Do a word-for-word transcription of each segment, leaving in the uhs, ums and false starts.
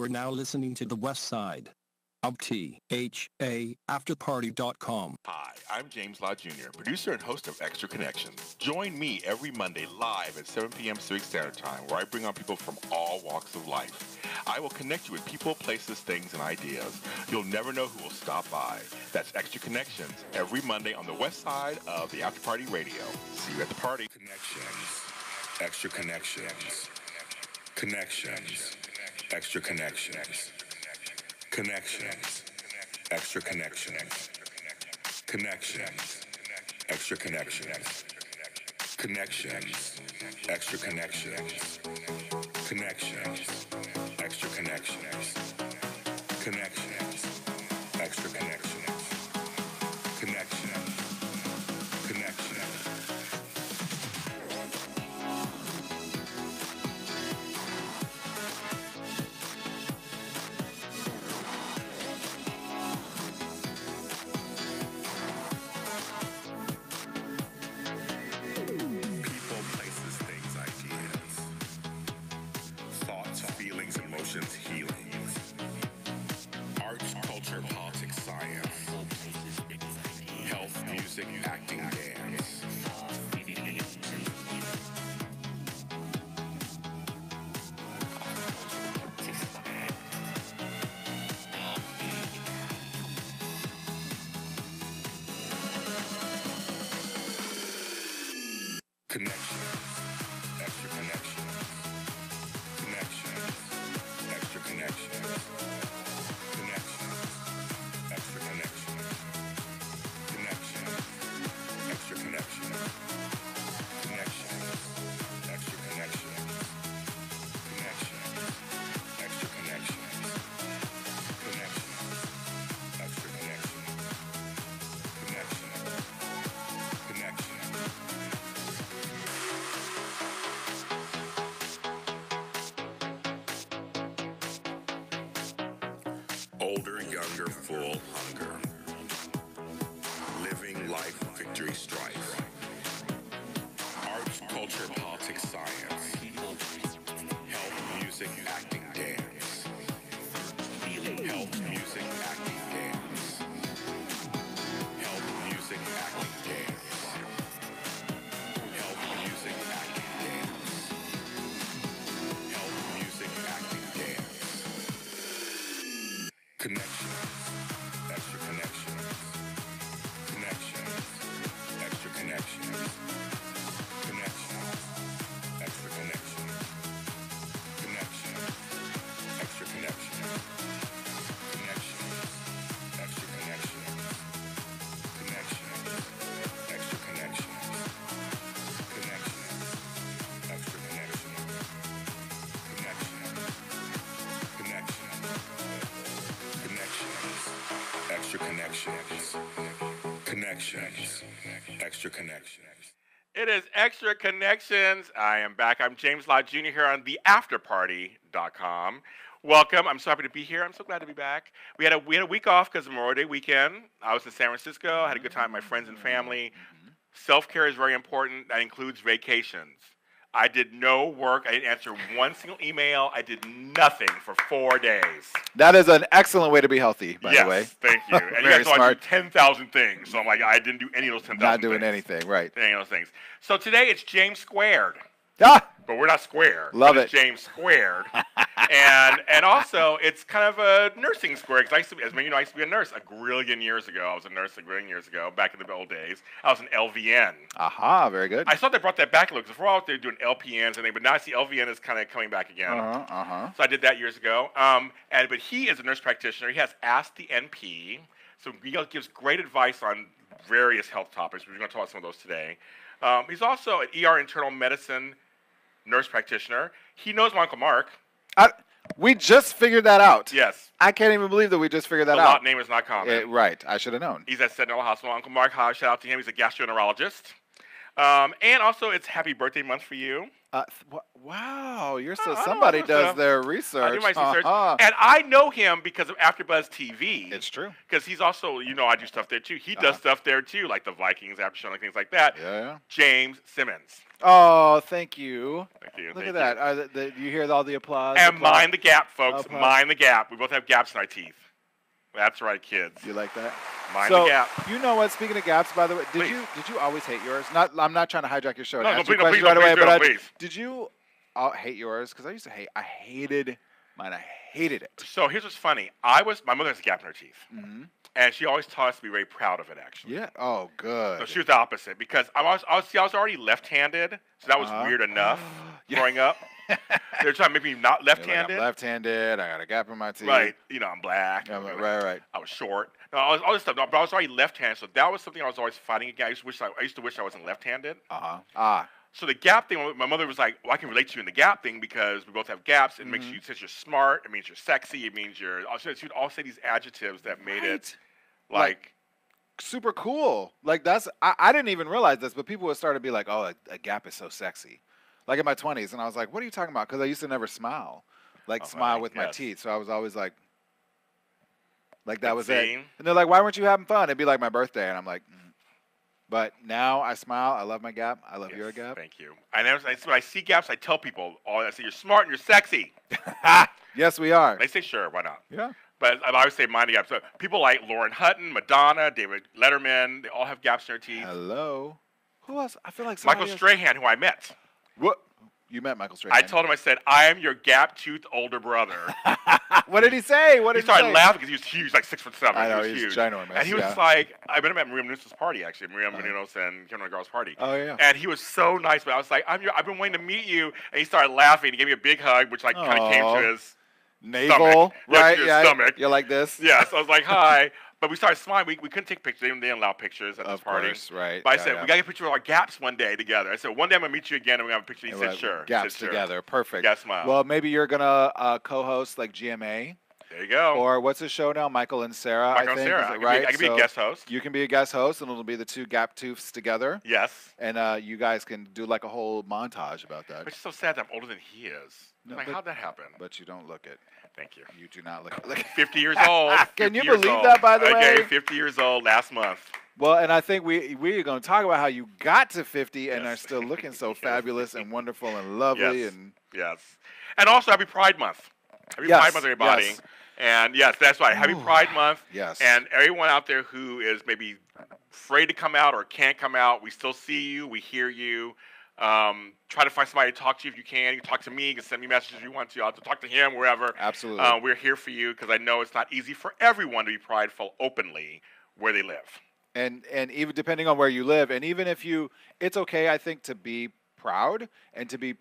You are now listening to the West Side of T H A after party dot com. Hi, I'm James Lott Junior, producer and host of Extra Connections. Join me every Monday live at seven p.m. Pacific Standard Time, where I bring on people from all walks of life. I will connect you with people, places, things, and ideas. You'll never know who will stop by. That's Extra Connections every Monday on the West Side of the After Party Radio. See you at the party. Connections. Extra Connections. Connections. Extra Connections. Connections. Extra Connections. Connections. Extra Connections. Connections. Extra Connections. Connections. Extra Connections. Connections. Extra Connections. Connections. Connections. Older, younger, full, hunger. Living life, victory, strife. Arts, culture, politics, science. Health, music, acting, dance. Health, music, acting, dance. Health, music, acting, dance. Health, music, acting, dance. Health, music, acting, dance. Connection. Connections. Extra Connections. It is Extra Connections. I am back. I'm James Lott Junior here on the after party dot com. Welcome. I'm so happy to be here. I'm so glad to be back. We had a, we had a week off because of Memorial Day weekend. I was in San Francisco. I had a good time with my friends and family. Mm-hmm. Self-care is very important. That includes vacations. I did no work. I didn't answer one single email. I did nothing for four days. That is an excellent way to be healthy, by yes, the way. Thank you. And you guys thought I did ten thousand things. So I'm like, I didn't do any of those ten thousand things. Not doing things. anything, right. Any of those things. So today it's James Squared. Ah! But we're not square. Love it. It's James Squared. and and also, it's kind of a nursing square. Because I used to be, as many of you know, I used to be a nurse a grillion years ago. I was a nurse a grillion years ago, back in the old days. I was an L V N. Aha, very good. I thought they brought that back a little, because before I was there doing L P Ns and they, but now I see L V N is kind of coming back again. Uh-huh, uh-huh. So I did that years ago. Um, and But he is a nurse practitioner. He has Ask the N P. So he gives great advice on various health topics. We're going to talk about some of those today. Um, he's also an E R internal medicine nurse practitioner. He knows my Uncle Mark. I, we just figured that out. Yes. I can't even believe that we just figured that the out. The lot name is not common. It, right. I should have known. He's at Sednall Hospital. Uncle Mark, hi, shout out to him. He's a gastroenterologist. Um, and also, it's happy birthday month for you. Uh, wow, you're so uh, somebody does so. their research. I do my research, uh-huh. and I know him because of AfterBuzz T V. It's true, because he's also, you know, I do stuff there too. He uh-huh. does stuff there too, like the Vikings, after show, like things like that. Yeah, yeah. James Simmons. Oh, thank you. Thank you. Look thank at that. You. Are the, the, you hear all the applause. And applause. Mind the gap, folks. Applause. Mind the gap. We both have gaps in our teeth. That's right, kids. You like that? Mind so, the gap. You know what? Speaking of gaps, by the way, did please. you did you always hate yours? Not, I'm not trying to hijack your show. No, no, please, no, please, right no, away, please, but no, please. I, did you I'll hate yours? Because I used to hate. I hated mine. I hated it. So here's what's funny. I was my mother has a gap in her teeth, mm-hmm. and she always taught us to be very proud of it. Actually. Yeah. Oh, good. So she was the opposite because I was I was, see, I was already left-handed, so that was uh, weird enough uh, growing yeah. up. They're trying to make me not left-handed. Like, I'm left-handed. I got a gap in my teeth. Right. You know, I'm black. Yeah, right, right, right. I was short. No, all, this, all this stuff. No, but I was already left-handed, so that was something I was always fighting against. I used to wish I, I, used to wish I wasn't left-handed. Uh-huh. Ah. So the gap thing, my mother was like, well, I can relate to you in the gap thing because we both have gaps. It mm-hmm. makes you, since you're smart, it means you're sexy, it means you're, she would all say these adjectives that made right. it like, like super cool. Like that's, I, I didn't even realize this, but people would start to be like, oh, a, a gap is so sexy. Like in my twenties, and I was like, what are you talking about? Because I used to never smile, like oh, smile my, with yes. my teeth. So I was always like, like that it's was same. it. And they're like, why weren't you having fun? It'd be like my birthday, and I'm like, mm. but now I smile. I love my gap. I love yes, your gap. Thank you. I never. I, when I see gaps, I tell people, all I say, you're smart and you're sexy. Yes, we are. They say, sure, why not? Yeah. But I always say mind the gaps. So people like Lauren Hutton, Madonna, David Letterman, they all have gaps in their teeth. Hello. Who else? I feel like Michael Strahan, who I met. What? You met Michael Strahan. I told him, I said, I am your gap-toothed older brother. What did he say? What did he, he started say? laughing because he was huge, like six foot seven. I know, he was he's huge. ginormous. And he yeah. was like, I met him at Maria Menounos' party, actually. Maria Menounos uh, and Kevin McGraw's party. Oh, yeah. And he was so nice, but I was like, I'm your, I've been waiting to meet you. And he started laughing. He gave me a big hug, which like kind of came to his navel, stomach. right? Yeah, yeah, stomach. You're like this? Yeah, so I was like, hi. But we started smiling. We, we couldn't take pictures. They didn't allow pictures at this party. Of course, right. But I yeah, said, yeah. we got to get pictures of our gaps one day together. I said, one day I'm going to meet you again and we're going to have a picture. He and said, sure. Gaps said, together. Sure. Perfect. Yeah, smile. Well, maybe you're going to uh, co-host like G M A. There you go. Or what's his show now? Michael and Sarah, Michael I think. Michael and Sarah. It, right? I can be, I can so be a guest host. You can be a guest host, and it'll be the two gap tooths together. Yes. And uh, you guys can do like a whole montage about that. It's so sad that I'm older than he is. No, like, but, how'd that happen? But you don't look it. Thank you. You do not look, look fifty years old. Can you believe old. that, by the okay, way? fifty years old last month. Well, and I think we, we're going to talk about how you got to fifty yes. and are still looking so yes. fabulous and wonderful and lovely. Yes. And yes. And also, happy Pride Month. Happy yes. Pride Month, everybody. Yes. And yes, that's right. Happy Ooh. Pride Month. Yes. And everyone out there who is maybe afraid to come out or can't come out, we still see you, we hear you. Um, try to find somebody to talk to you if you can. You can talk to me. You can send me messages if you want to. I'll have to talk to him, wherever. Absolutely. Uh, we're here for you because I know it's not easy for everyone to be prideful openly where they live. And and even depending on where you live, and even if you, it's okay, I think, to be proud and to be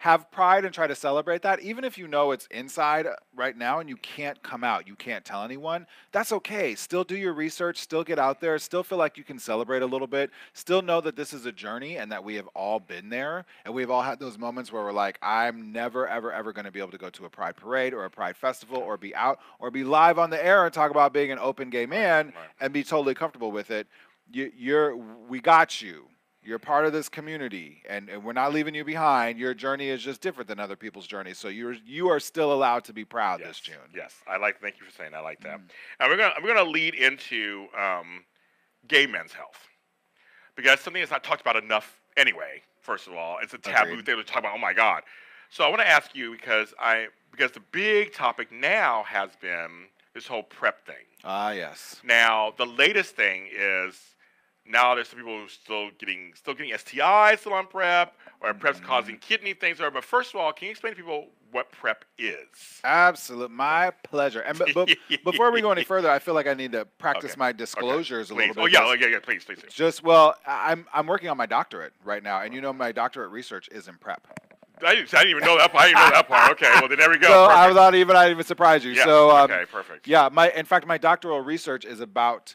have pride and try to celebrate that. Even if you know it's inside right now and you can't come out, you can't tell anyone, that's okay. Still do your research, still get out there, still feel like you can celebrate a little bit, still know that this is a journey and that we have all been there and we've all had those moments where we're like, I'm never, ever, ever gonna be able to go to a pride parade or a pride festival or be out or be live on the air and talk about being an open gay man right. and be totally comfortable with it. You, you're, we got you. You're part of this community, and, and we're not leaving you behind. Your journey is just different than other people's journeys, so you're you are still allowed to be proud yes, this June. Yes, I like. Thank you for saying. I like that. Mm. And we're gonna we're gonna lead into um, gay men's health because that's something that's not talked about enough anyway. First of all, it's a taboo Agreed. thing to talk about. Oh my God! So I want to ask you because I because the big topic now has been this whole PrEP thing. Ah, yes. Now the latest thing is. Now there's some people who are still getting, still getting S T Is, still on PrEP, or PrEP's mm-hmm. causing kidney things. Or, but first of all, can you explain to people what PrEP is? Absolutely. My pleasure. And b b before we go any further, I feel like I need to practice okay. my disclosures okay. a little bit. Oh, yeah, yeah, yeah, please, please. Do. Just, well, I'm, I'm working on my doctorate right now, and you know my doctorate research is in PrEP. I didn't, I didn't even know that part. I didn't know that part. Okay, well, then there we go. So perfect. I thought even I didn't even surprise you. Yes. So, um, okay, perfect. Yeah, my, in fact, my doctoral research is about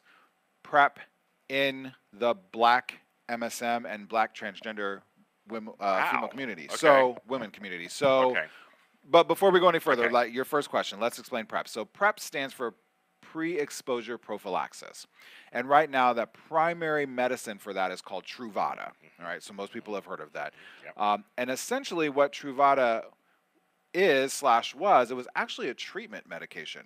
PrEP in the Black M S M and Black transgender women, uh, wow. female community. Okay. So women community. So, okay. but before we go any further, okay. like your first question, let's explain PrEP. So PrEP stands for pre-exposure prophylaxis. And right now, the primary medicine for that is called Truvada. All right, so most people have heard of that. Yep. Um, and essentially what Truvada is slash was, it was actually a treatment medication.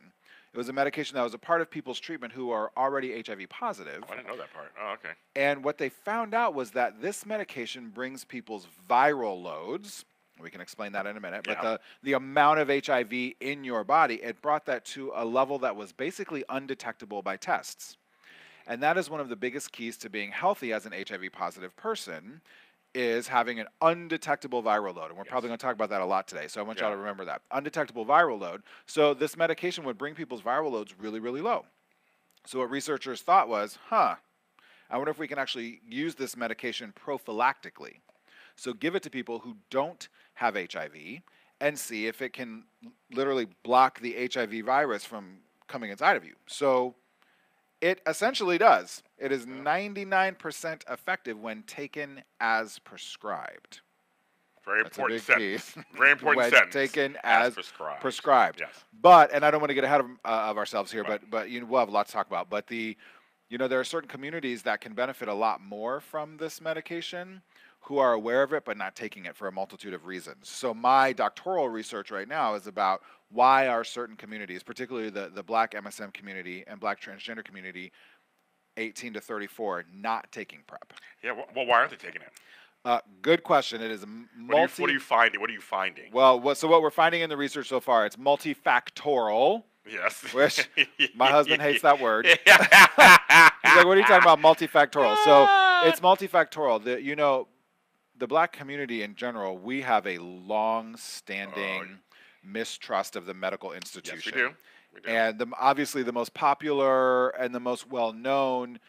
It was a medication that was a part of people's treatment who are already H I V positive. Oh, I didn't know that part. Oh, okay. And what they found out was that this medication brings people's viral loads. We can explain that in a minute. Yeah. But the, the amount of H I V in your body, it brought that to a level that was basically undetectable by tests. And that is one of the biggest keys to being healthy as an H I V positive person, is having an undetectable viral load. And we're yes. probably going to talk about that a lot today, so I want yeah. y'all to remember that. Undetectable viral load. So this medication would bring people's viral loads really, really low. So what researchers thought was, huh, I wonder if we can actually use this medication prophylactically. So give it to people who don't have H I V and see if it can literally block the H I V virus from coming inside of you. So it essentially does. It is ninety-nine percent effective when taken as prescribed. Very That's important sentence. Key. Very important when sentence. Taken as, as prescribed. prescribed. Yes. But, and I don't want to get ahead of, uh, of ourselves here, right. but but you know, we'll have a lot to talk about. But the, you know, there are certain communities that can benefit a lot more from this medication, who are aware of it but not taking it for a multitude of reasons. So my doctoral research right now is about why are certain communities, particularly the, the black M S M community and black transgender community, eighteen to thirty-four, not taking PrEP. Yeah, well, why aren't they taking it? Uh, good question. It is multi- what, are you, what, are you finding? what are you finding? Well, what, so what we're finding in the research so far, it's multifactorial. Yes. Which my husband hates that word. He's like, what are you talking about, multifactorial? So it's multifactorial. The, you know... The black community in general, we have a long-standing oh, yeah. mistrust of the medical institution. Yes, we do. We do. And the, obviously the most popular and the most well-known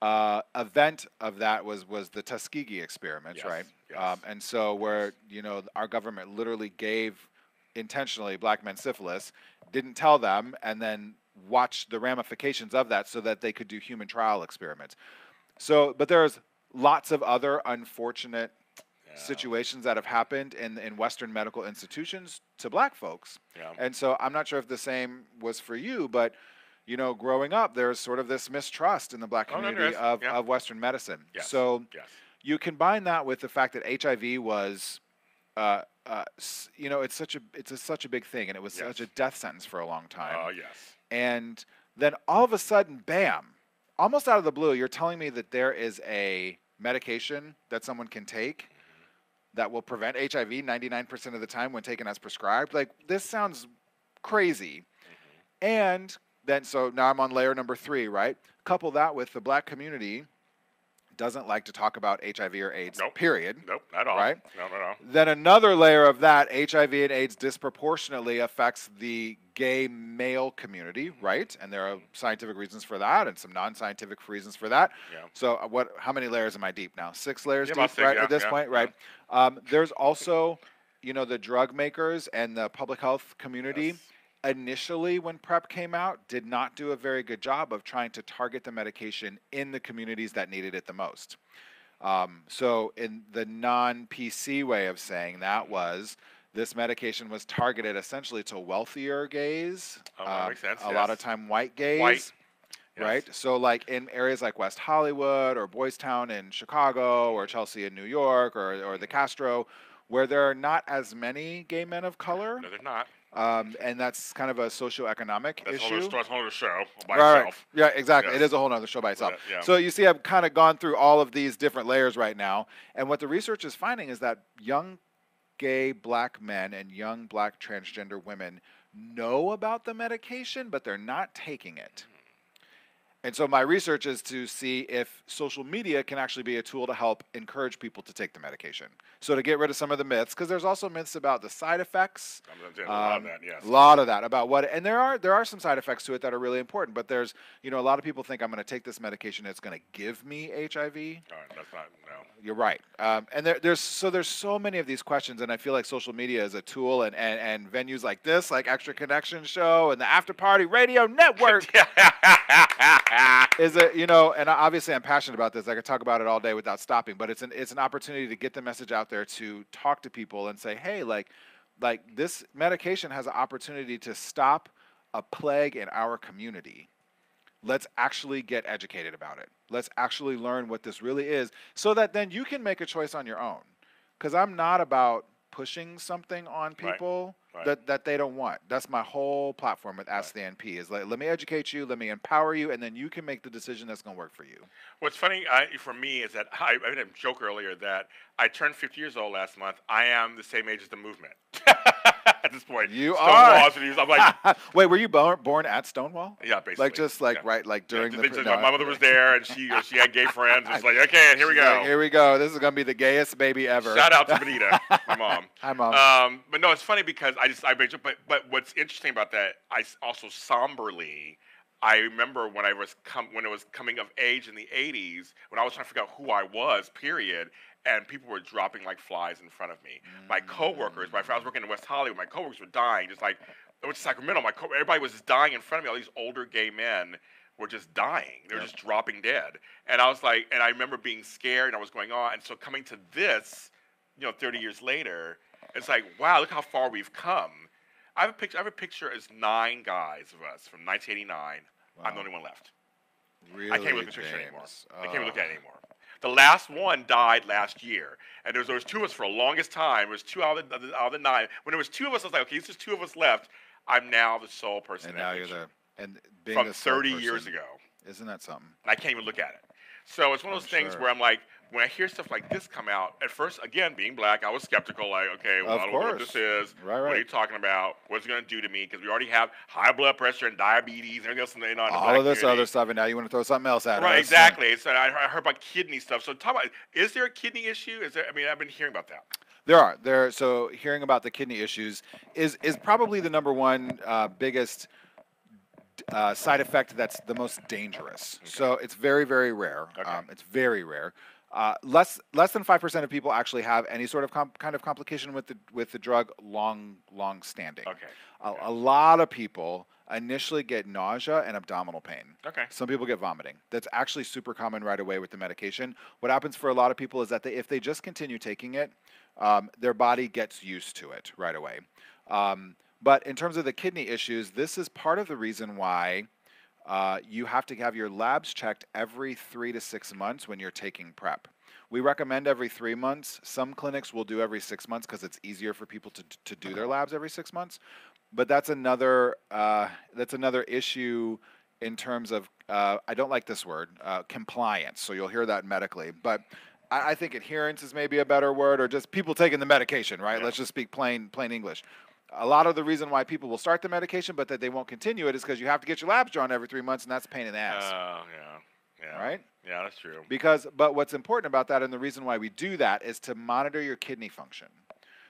uh, event of that was, was the Tuskegee experiments, yes, right? Yes. Um, and so where, you know, our government literally gave intentionally black men syphilis, didn't tell them, and then watched the ramifications of that so that they could do human trial experiments. So, but there's lots of other unfortunate situations that have happened in, in Western medical institutions to black folks. Yeah. And so I'm not sure if the same was for you, but, you know, growing up, there's sort of this mistrust in the black community oh, of, yeah. of Western medicine. Yes. So yes. you combine that with the fact that H I V was, uh, uh, you know, it's such a, it's a, such a big thing, and it was yes. such a death sentence for a long time. Oh, uh, yes. And then all of a sudden, bam, almost out of the blue, you're telling me that there is a medication that someone can take that will prevent H I V ninety-nine percent of the time when taken as prescribed. Like, this sounds crazy. Mm-hmm. And then, so now I'm on layer number three, right? Couple that with the black community doesn't like to talk about H I V or AIDS, nope. period. Nope, not at all. Right? No, no, no. Then another layer of that, H I V and AIDS disproportionately affects the gay male community, right? And there are scientific reasons for that and some non-scientific reasons for that. Yeah. So what? How many layers am I deep now? Six layers yeah, deep, think, right, yeah, at this yeah, point, yeah. right? Um, there's also, you know, the drug makers and the public health community. Yes. Initially, when PrEP came out, did not do a very good job of trying to target the medication in the communities that needed it the most. Um, so in the non-P C way of saying that was, this medication was targeted essentially to wealthier gays, oh, that um, makes sense. a yes. lot of time white gays, white. Yes. right? So like in areas like West Hollywood or Boys Town in Chicago or Chelsea in New York or, or the Castro, where there are not as many gay men of color. No, they're not. Um, and that's kind of a socioeconomic that's issue. Whole, that's a whole other show by right. itself. Yeah, exactly. Yes. It is a whole other show by itself. Yeah, yeah. So you see I've kind of gone through all of these different layers right now. And what the research is finding is that young gay black men and young black transgender women know about the medication, but they're not taking it. And so my research is to see if social media can actually be a tool to help encourage people to take the medication. So to get rid of some of the myths, because there's also myths about the side effects. Um, a lot of that, yes. A lot of that about what, and there are there are some side effects to it that are really important. But there's, you know, a lot of people think I'm going to take this medication, it's going to give me H I V. Oh, that's not no. You're right. Um, and there, there's so there's so many of these questions, and I feel like social media is a tool, and and, and venues like this, like Extra Connection Show and the After Party Radio Network. Is it, you know, and obviously I'm passionate about this. I could talk about it all day without stopping, but it's an it's an opportunity to get the message out there, to talk to people and say, hey, like, like this medication has an opportunity to stop a plague in our community. Let's actually get educated about it. Let's actually learn what this really is so that then you can make a choice on your own. Because I'm not about pushing something on people right. Right. that that they don't want. That's my whole platform with Ask right. the N P is like, let me educate you, let me empower you, and then you can make the decision that's going to work for you. What's funny I, for me is that I, I made a joke earlier that I turned fifty years old last month. I am the same age as the movement. At this point, you so are. I'm like, wait, were you born, born at Stonewall? Yeah, basically. Like just like yeah. right, like during yeah, the. Just, no, my mother was there, and she she had gay friends. It's like, okay, and here She's we go. Like, here we go. This is gonna be the gayest baby ever. Shout out to Benita, my mom. Hi, mom. Um, but no, it's funny because I just I but but what's interesting about that, I also somberly. I remember when I was com when it was coming of age in the eighties, when I was trying to figure out who I was, period, and people were dropping like flies in front of me. Mm. My coworkers, my, I was working in West Hollywood, my coworkers were dying, just like, I went to Sacramento, my co everybody was just dying in front of me. All these older gay men were just dying. They were yeah. just dropping dead. And I was like, and I remember being scared and I was going on. And so coming to this, you know, thirty years later, it's like, wow, look how far we've come. I have a picture. I have a picture as nine guys of us from nineteen eighty-nine. Wow. I'm the only one left. Really, I can't look at the picture anymore. Oh. I can't look at it anymore. The last one died last year, and there was, there was two of us for the longest time. There was two out of the, out of the nine. When there was two of us, I was like, okay, it's just two of us left. I'm now the sole person. And now you're the and being from thirty years ago. Isn't that something? I can't even look at it. So it's one of those things where I'm like, when I hear stuff like this come out, at first, again, being black, I was skeptical, like, okay, well, I don't know what this is. Right, right. What are you talking about? What's it going to do to me? Because we already have high blood pressure and diabetes and everything else in the, you know, in the all of this community. Other stuff, and now you want to throw something else at it. Right, us. Exactly. So I heard about kidney stuff. So talk about, is there a kidney issue? Is there? I mean, I've been hearing about that. There are. There. So hearing about the kidney issues is, is probably the number one uh, biggest uh, side effect that's the most dangerous. Okay. So it's very, very rare. Okay. Um, it's very rare. Uh, less less than five percent of people actually have any sort of com kind of complication with the with the drug long long standing. Okay. A, okay. a lot of people initially get nausea and abdominal pain. Okay. Some people get vomiting. That's actually super common right away with the medication. What happens for a lot of people is that they, if they just continue taking it, um, their body gets used to it right away. Um, but in terms of the kidney issues, this is part of the reason why. Uh, you have to have your labs checked every three to six months when you're taking PrEP. We recommend every three months. Some clinics will do every six months because it's easier for people to, to do their labs every six months. But that's another, uh, that's another issue in terms of, uh, I don't like this word, uh, compliance. So you'll hear that medically. But I, I think adherence is maybe a better word, or just people taking the medication, right? Yeah. Let's just speak plain, plain English. A lot of the reason why people will start the medication but that they won't continue it is because you have to get your labs drawn every three months, and that's a pain in the ass. Oh, yeah. Yeah. Right? Yeah, that's true. Because, but what's important about that, and the reason why we do that, is to monitor your kidney function.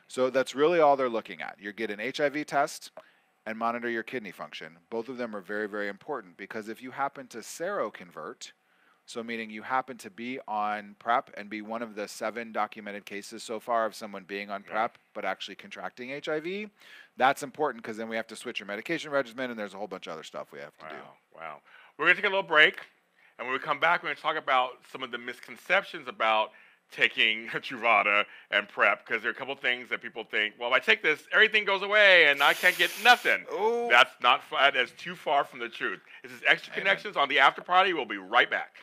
So that's really all they're looking at. You get an H I V test and monitor your kidney function. Both of them are very, very important because if you happen to seroconvert, so meaning you happen to be on PrEP and be one of the seven documented cases so far of someone being on PrEP yeah. but actually contracting H I V, that's important because then we have to switch your medication regimen and there's a whole bunch of other stuff we have to wow. do. Wow. We're going to take a little break, and when we come back, we're going to talk about some of the misconceptions about taking Truvada and PrEP, because there are a couple things that people think, well, if I take this, everything goes away and I can't get nothing. Ooh. That's not far, that's too far from the truth. This is Extra Amen. Connections on The After Party. We'll be right back.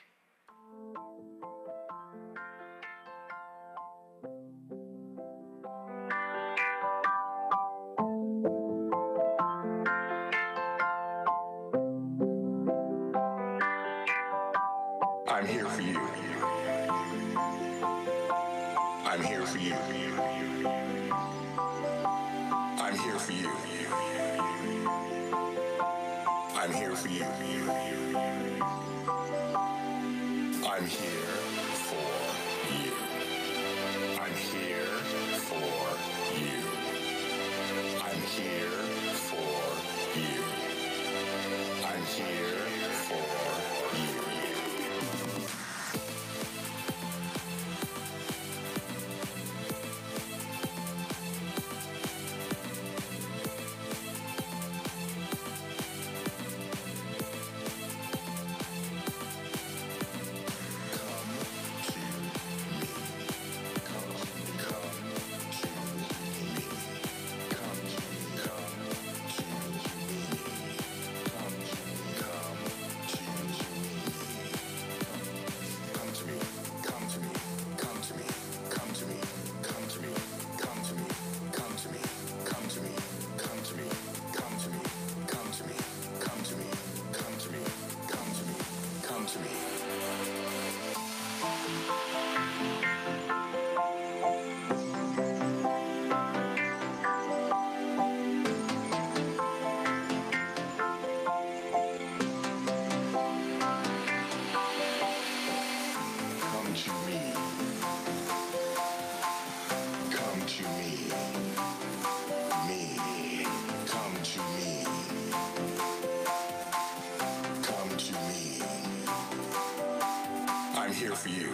I'm here for you.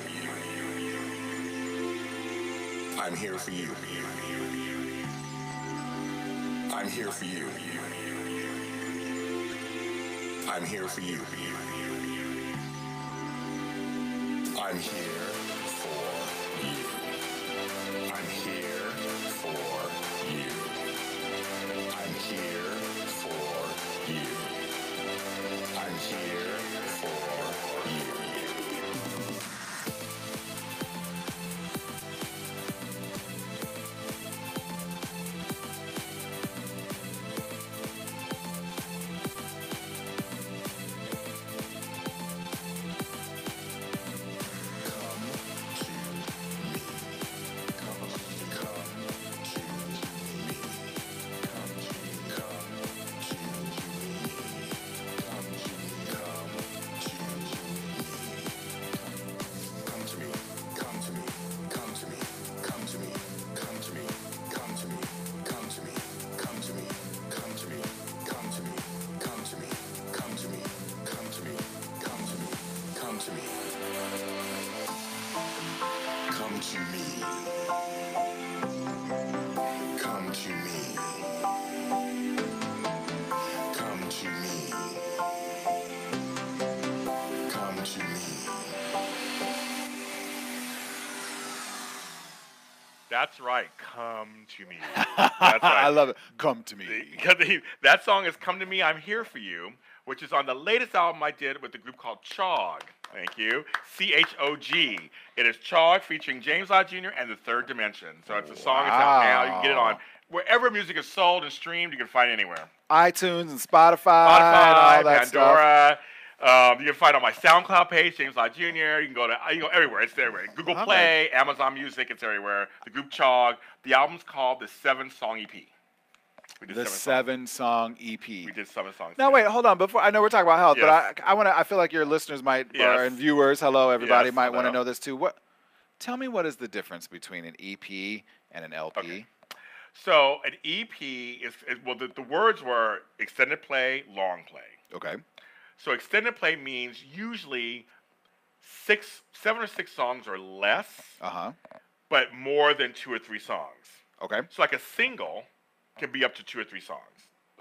I'm here for you. I'm here for you. I'm here for you. I'm here for you. I'm here for you. I'm here for you. That's right. Come to me. That's right. I love it. Come to me. The, that song is Come to Me, I'm Here for You, which is on the latest album I did with a group called Chog. Thank you. C H O G. It is Chog featuring James Lott Junior and the Third Dimension. So it's a song. Wow. It's out now. You can get it on wherever music is sold and streamed. You can find it anywhere. iTunes and Spotify. Spotify and all that Pandora. Stuff. Um, you can find it on my SoundCloud page, James Lott Junior. You can go to you can go everywhere. It's everywhere. Google okay. Play, Amazon Music. It's everywhere. The group Chog. The album's called the Seven Song E P. We did the Seven Song E P. We did Seven Songs. Now, wait, hold on. Before I know we're talking about health, yes. but I, I want to. I feel like your listeners might yes. or, and viewers, hello everybody, yes, might want to know this too. What? Tell me what is the difference between an E P and an L P? Okay. So an E P is, is well, the, the words were extended play, long play. Okay. So extended play means usually six, seven or six songs or less, uh-huh. but more than two or three songs. Okay. So like a single can be up to two or three songs,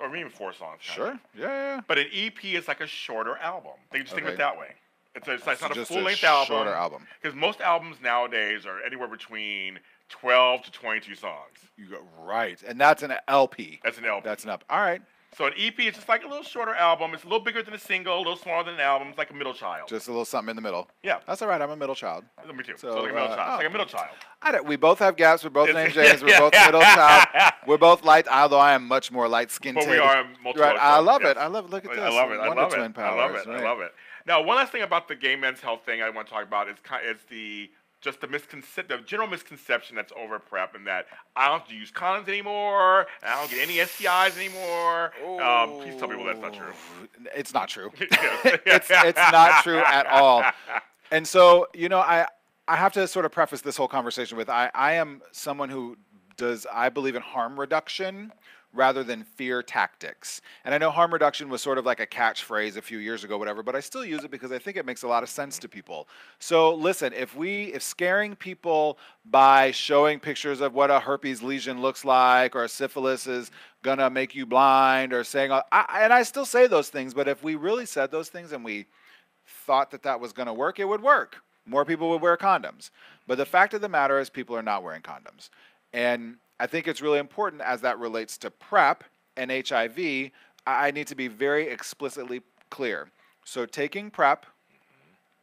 or even four songs. Sure. Yeah, yeah, yeah. But an E P is like a shorter album. They just okay. think of it that way. It's, a, it's, like, it's not a full-length album. It's a shorter album. Because most albums nowadays are anywhere between twelve to twenty-two songs. You go, right. And that's an L P. That's an L P. That's an L P. All right. So an E P is just like a little shorter album. It's a little bigger than a single, a little smaller than an album. It's like a middle child. Just a little something in the middle. Yeah. That's all right. I'm a middle child. Me too. So, so like a middle uh, child. Oh. It's like a middle child. I don't, we both have gaps. We're both named James. We're both middle child. We're both light, although I am much more light-skinned. But we are multiple. Right. I love yes. it. I love it. Look at this. I love it. I love it. Twin powers, I love it. Right? I love it. Now, one last thing about the gay men's health thing I want to talk about is, is the... just the, misconce the general misconception that's over PrEP, and that I don't have to use condoms anymore, I don't get any S T Is anymore. Um, please tell people that's not true. It's not true. it's, it's not true at all. And so, you know, I, I have to sort of preface this whole conversation with I, I am someone who does, I believe in harm reduction rather than fear tactics. And I know harm reduction was sort of like a catchphrase a few years ago, whatever, but I still use it because I think it makes a lot of sense to people. So listen, if we, if scaring people by showing pictures of what a herpes lesion looks like or syphilis is gonna make you blind or saying, I, and I still say those things, but if we really said those things and we thought that that was gonna work, it would work. More people would wear condoms. But the fact of the matter is people are not wearing condoms. And I think it's really important as that relates to PrEP and H I V, I need to be very explicitly clear. So taking PrEP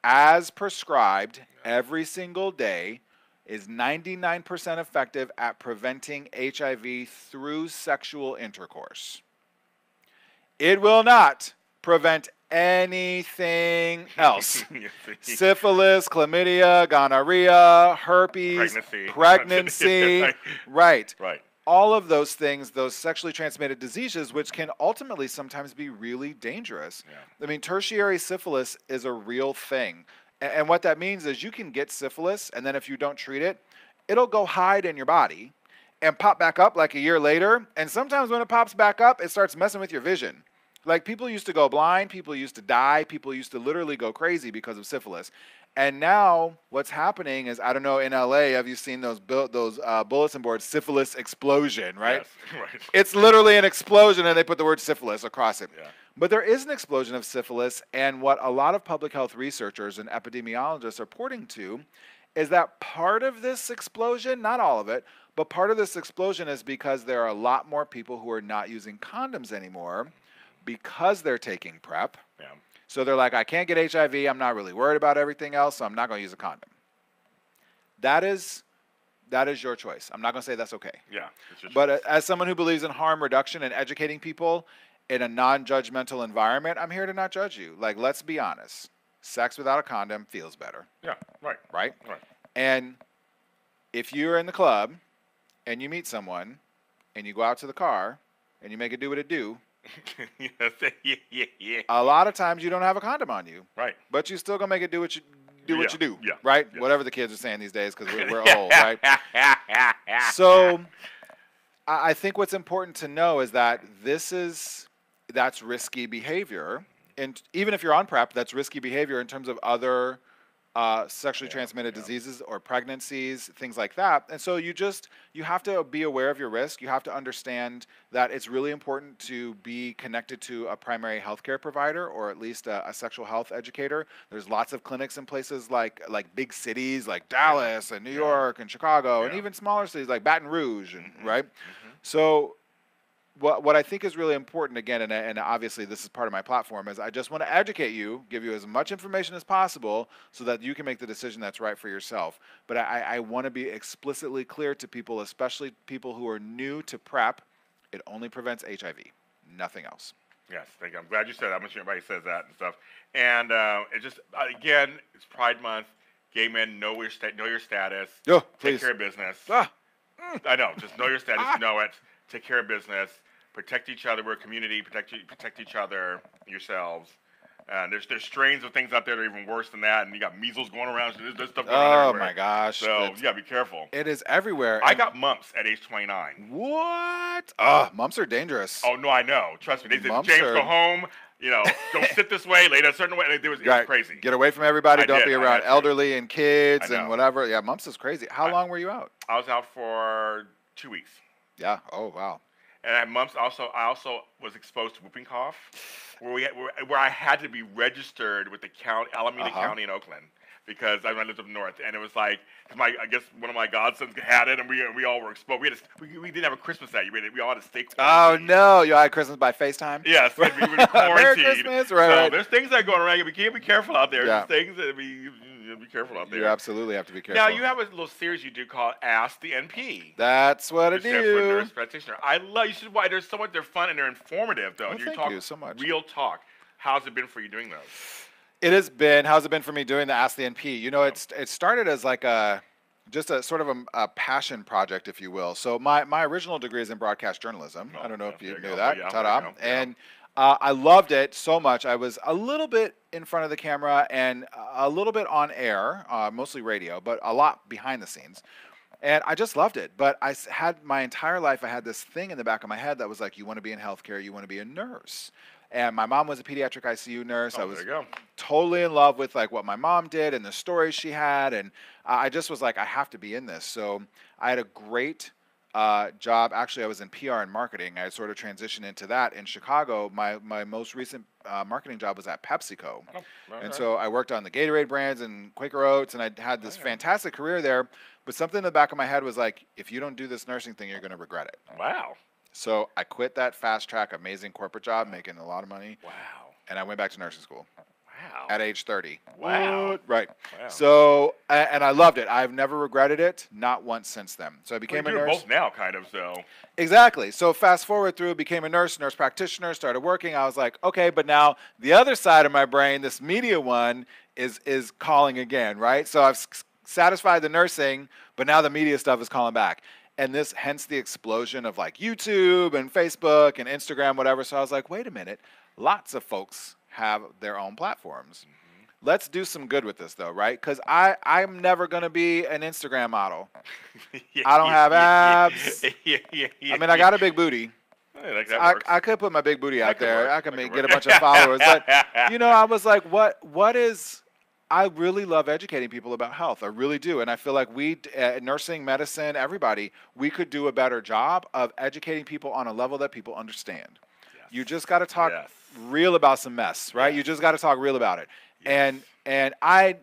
as prescribed every single day is ninety-nine percent effective at preventing H I V through sexual intercourse. It will not prevent anything else. Syphilis, chlamydia, gonorrhea, herpes, pregnancy, pregnancy. Right. Right. Right. All of those things, those sexually transmitted diseases, which can ultimately sometimes be really dangerous. Yeah. I mean, tertiary syphilis is a real thing. And what that means is you can get syphilis, and then if you don't treat it, it'll go hide in your body and pop back up like a year later. And sometimes when it pops back up, it starts messing with your vision. Like, people used to go blind, people used to die, people used to literally go crazy because of syphilis. And now what's happening is, I don't know, in L A, have you seen those bu those uh, bulletin boards, syphilis explosion, right? Yes, right. It's literally an explosion, and they put the word syphilis across it. Yeah. But there is an explosion of syphilis, and what a lot of public health researchers and epidemiologists are pointing to is that part of this explosion, not all of it, but part of this explosion is because there are a lot more people who are not using condoms anymore because they're taking PrEP. Yeah. So they're like, I can't get H I V. I'm not really worried about everything else, so I'm not going to use a condom. That is, that is your choice. I'm not going to say that's okay. Yeah. But choice. As someone who believes in harm reduction and educating people in a non-judgmental environment, I'm here to not judge you. Like, let's be honest. Sex without a condom feels better. Yeah. Right. Right? Right. And if you're in the club and you meet someone and you go out to the car and you make it do what it do, yeah, yeah, yeah. A lot of times you don't have a condom on you, right? But you still gonna make it do what you do, yeah, what you do, yeah, right? Yeah. Whatever the kids are saying these days, because we're, we're old, right? So, I think what's important to know is that this is that's risky behavior, and even if you're on PrEP, that's risky behavior in terms of other uh, sexually yeah, transmitted yeah. diseases or pregnancies, things like that. And so you just, you have to be aware of your risk. You have to understand that it's really important to be connected to a primary healthcare provider, or at least a, a sexual health educator. There's lots of clinics in places like, like big cities like Dallas and New yeah. York and Chicago yeah. and even smaller cities like Baton Rouge, and, mm-hmm. right? Mm-hmm. So What, what I think is really important, again, and, and obviously this is part of my platform, is I just want to educate you, give you as much information as possible so that you can make the decision that's right for yourself. But I, I want to be explicitly clear to people, especially people who are new to PrEP, it only prevents H I V, nothing else. Yes, thank you. I'm glad you said that. I'm sure everybody says that and stuff. And uh, it just, again, it's Pride Month. Gay men, know your, sta know your status. Oh, take care of business. Ah. Mm. I know, just know your status, ah. know it. Take care of business. Protect each other. We're a community. Protect protect each other, yourselves. Uh, there's there's strains of things out there that are even worse than that, and you got measles going around. There's, there's stuff going oh everywhere. My gosh! So it's, you gotta be careful. It is everywhere. I got mumps at age twenty-nine. What? Ah, uh, mumps are dangerous. Oh no, I know. Trust me. They said, James, are... go home. You know, don't sit this way. Lay in a certain way. It was, it right. was crazy. Get away from everybody. I don't did. be around elderly and kids and whatever. Yeah, mumps is crazy. How I, long were you out? I was out for two weeks. Yeah. Oh wow. And I had mumps. Also, I also was exposed to whooping cough, where we had, where, where I had to be registered with the county, Alameda uh-huh. County in Oakland, because I lived up north, and it was like my I guess one of my godsons had it, and we we all were exposed. We had a, we, we didn't have a Christmas that year. We, we all had a steak. Oh no, you all had Christmas by FaceTime. Yes, yeah, so we were quarantined. Merry Christmas, right? So right. there's things that are going around. We can't be careful out there. Yeah. There's things that we. Be careful out there. You absolutely have to be careful. Now, you have a little series you do called Ask the N P. That's what it is. Nurse practitioner. I love you. Should why they're so much. They're fun and they're informative, though. Well, you thank talk you so much. Real talk. How's it been for you doing those? It has been. How's it been for me doing the Ask the N P? You know, it's it started as like a just a sort of a, a passion project, if you will. So my my original degree is in broadcast journalism. Oh, I don't know yeah, if you knew go. that. Yeah, Ta-da! And Uh, I loved it so much. I was a little bit in front of the camera and a little bit on air, uh, mostly radio, but a lot behind the scenes. And I just loved it. But I had my entire life, I had this thing in the back of my head that was like, you want to be in healthcare, you want to be a nurse. And my mom was a pediatric I C U nurse. Oh, I was there you go. totally in love with like what my mom did and the stories she had. And I just was like, I have to be in this. So I had a great Uh, job. Actually, I was in P R and marketing. I sort of transitioned into that in Chicago. My my most recent uh, marketing job was at PepsiCo, oh, right, and so I worked on the Gatorade brands and Quaker Oats, and I had this oh, yeah. fantastic career there. But something in the back of my head was like, if you don't do this nursing thing, you're going to regret it. Wow. So I quit that fast track, amazing corporate job, making a lot of money. Wow. And I went back to nursing school. Wow. At age thirty. Wow. Right. Wow. So, and I loved it. I've never regretted it, not once since then. So I became well, a nurse. You're both now, kind of, so. Exactly. So fast forward through, became a nurse, nurse practitioner, started working. I was like, okay, but now the other side of my brain, this media one, is is calling again, right? So I've satisfied the nursing, but now the media stuff is calling back. And this, hence the explosion of like YouTube and Facebook and Instagram, whatever. So I was like, wait a minute, lots of folks have their own platforms. Mm-hmm. Let's do some good with this though, right? Because I, I'm never going to be an Instagram model. yeah, I don't yeah, have abs. Yeah, yeah, yeah, yeah, I mean, I got a big booty. I, like I, I could put my big booty out that there. Work. I could make, get a bunch of followers. But, you know, I was like, what? what is... I really love educating people about health. I really do. And I feel like we, uh, nursing, medicine, everybody, we could do a better job of educating people on a level that people understand. Yes. You just got to talk yes. real about some mess, right? Yes. You just got to talk real about it. Yes. And and I,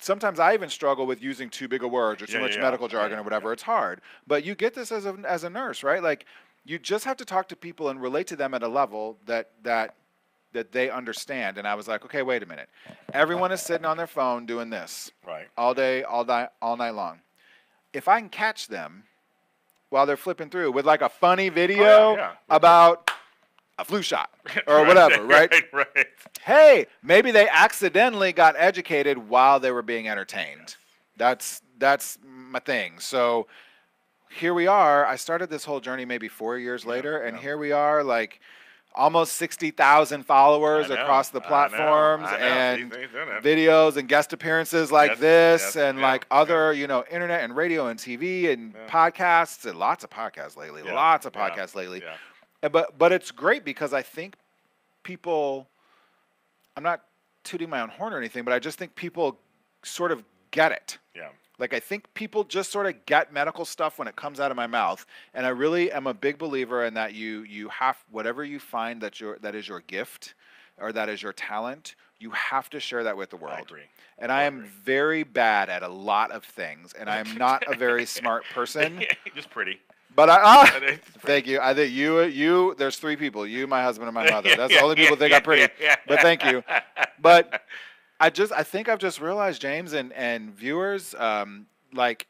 sometimes I even struggle with using too big a word or too yeah, much yeah. medical jargon yeah, or whatever. Yeah. It's hard. But you get this as a, as a nurse, right? Like, you just have to talk to people and relate to them at a level that that. that they understand. And I was like, okay, wait a minute. Everyone is sitting on their phone doing this right. all day, all night, all night long. If I can catch them while they're flipping through with like a funny video oh, yeah, yeah. about a flu shot or right, whatever, right? Right, right? Hey, maybe they accidentally got educated while they were being entertained. Yes. That's, that's my thing. So here we are. I started this whole journey maybe four years yeah, later, and yeah. here we are, like, almost sixty thousand followers know, across the platforms I know, I know. and these, these videos and guest appearances like yes, this yes, and yes, like yes. other, you know, internet and radio and T V and yeah. podcasts and lots of podcasts lately, yeah. lots of podcasts yeah. lately. Yeah. But, but it's great because I think people, I'm not tooting my own horn or anything, but I just think people sort of get it. Yeah. Like, I think people just sort of get medical stuff when it comes out of my mouth. And I really am a big believer in that you you have, whatever you find that your that is your gift or that is your talent, you have to share that with the world. I agree. And I, I am agree. very bad at a lot of things. And I am not a very smart person. Just pretty. But I, ah, thank you. I think you, you, there's three people, you, my husband, and my mother. That's the only people that think I'm pretty. But thank you. But I just, I think I've just realized, James and and viewers, um, like,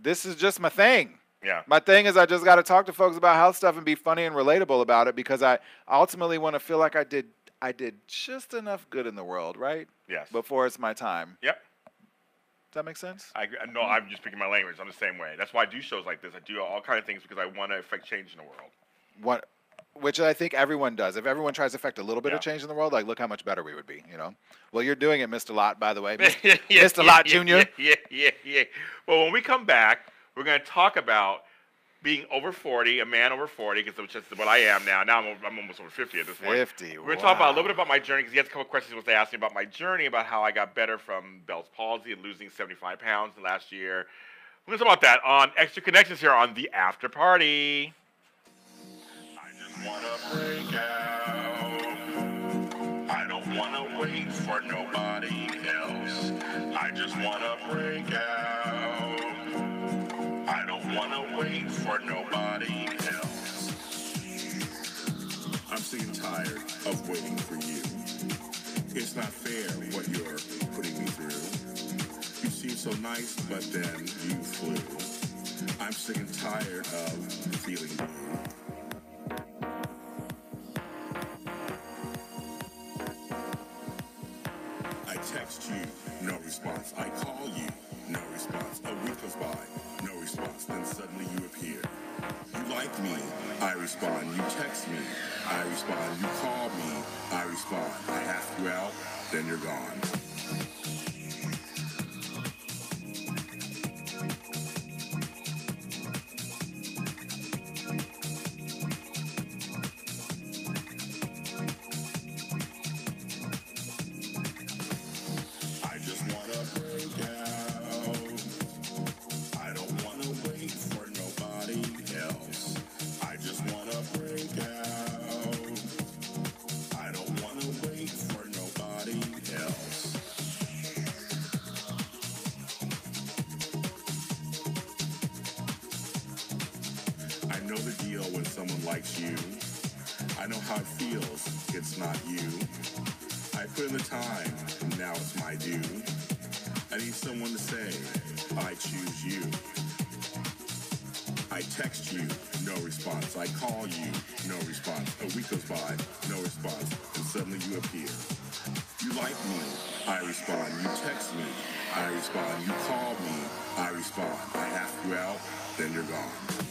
this is just my thing. Yeah. My thing is I just got to talk to folks about health stuff and be funny and relatable about it because I ultimately want to feel like I did, I did just enough good in the world, right? Yes. Before it's my time. Yep. Does that make sense? I no, I'm just speaking my language. I'm the same way. That's why I do shows like this. I do all kinds of things because I want to affect change in the world. What? Which I think everyone does. If everyone tries to affect a little bit yeah. of change in the world, like, look how much better we would be, you know? Well, you're doing it, Mister Lott, by the way. yeah, Mister Yeah, Lott Junior Yeah, yeah, yeah, yeah. Well, when we come back, we're going to talk about being over forty, a man over forty, because that's just what I am now. Now I'm, over, I'm almost over fifty at this point. fifty, We're going to wow. talk about a little bit about my journey, because he has a couple of questions he wants to ask me about my journey, about how I got better from Bell's palsy and losing seventy-five pounds last year. We're going to talk about that on Extra Connections here on The After Party. Wanna break out. I don't wanna wait for nobody else. I just wanna break out. I don't wanna wait for nobody else. I'm sick and tired of waiting for you. It's not fair what you're putting me through. You seem so nice, but then you flew. I'm sick and tired of feeling blue. Text you, no response. I call you, no response. A week goes by, no response. Then suddenly you appear. You like me, I respond. You text me, I respond. You call me, I respond. I ask you out, then you're gone. I I put in the time, now it's my due. I need someone to say, I choose you. I text you, no response. I call you, no response. A week goes by, no response, and suddenly you appear. You like me, I respond. You text me, I respond. You call me, I respond. I ask you out, then you're gone.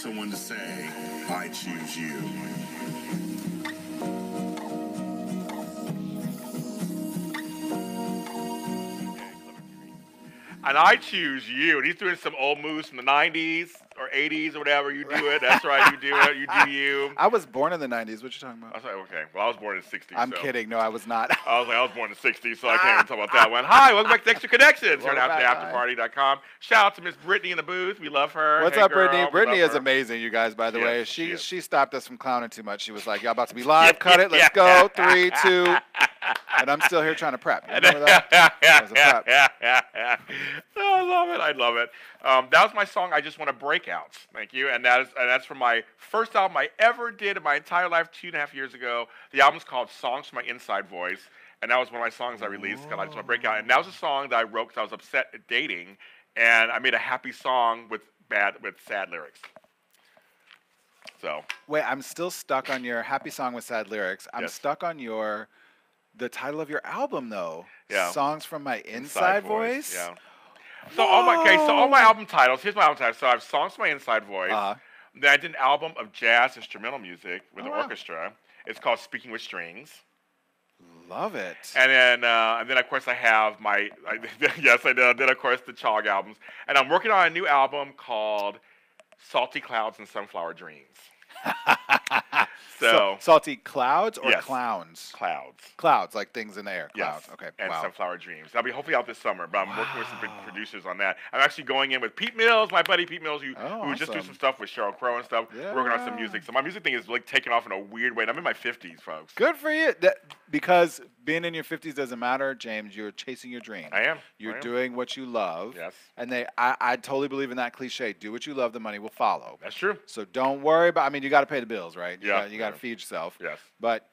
Someone to say, I choose you. And I choose you. And he's doing some old moves from the nineties or eighties or whatever. You do it. That's right. You do it. You do you. I was born in the nineties. What you talking about? I was like, okay. Well, I was born in the sixties. I'm so. Kidding. No, I was not. I was like, I was born in the sixties, so I can't even talk about that one. Hi, welcome back to Extra Connections here at after party dot com. Shout out to Miss Brittany in the booth. We love her. What's hey, up, girl. Brittany? We Brittany is her. Amazing, you guys, by the yes, way. She she, she stopped us from clowning too much. She was like, y'all about to be live. Cut it. Let's go. Three, two. And I'm still here trying to prep. You remember that? That was a prep. Oh, I love it. I love it. Um, that was my song, I Just Want to Break Out. Thank you. And, that is, and that's from my first album I ever did in my entire life two and a half years ago. The album's called Songs from My Inside Voice. And that was one of my songs I released called I Just Want to Break Out. And that was a song that I wrote because I was upset at dating. And I made a happy song with bad, with sad lyrics. So. Wait, I'm still stuck on your happy song with sad lyrics. I'm yes. stuck on your... The title of your album, though, yeah. Songs from My Inside, Inside Voice. voice. Yeah. So Whoa. all my okay, so all my album titles. Here's my album title. So I have Songs from My Inside Voice. Uh-huh. Then I did an album of jazz instrumental music with oh, an wow. orchestra. It's called Speaking with Strings. Love it. And then, uh, and then of course, I have my I, yes, I did. Then of course the Chog albums, and I'm working on a new album called Salty Clouds and Sunflower Dreams. So, Salty Clouds or yes. Clowns? Clouds. Clouds, like things in the air. Clouds. Yes. Okay. And wow. Sunflower Dreams. I'll be hopefully out this summer, but I'm wow. working with some big producers on that. I'm actually going in with Pete Mills, my buddy Pete Mills, who, oh, who awesome. just do some stuff with Sheryl Crow and stuff, yeah. working on some music. So my music thing is like taking off in a weird way. And I'm in my fifties, folks. Good for you. That, because being in your fifties doesn't matter, James. You're chasing your dream. I am. You're I am. doing what you love. Yes. And they, I, I totally believe in that cliche. Do what you love, the money will follow. That's true. So don't worry about, I mean, you got to pay the bills, right? Yeah. You gotta, you got to feed yourself. Yes. But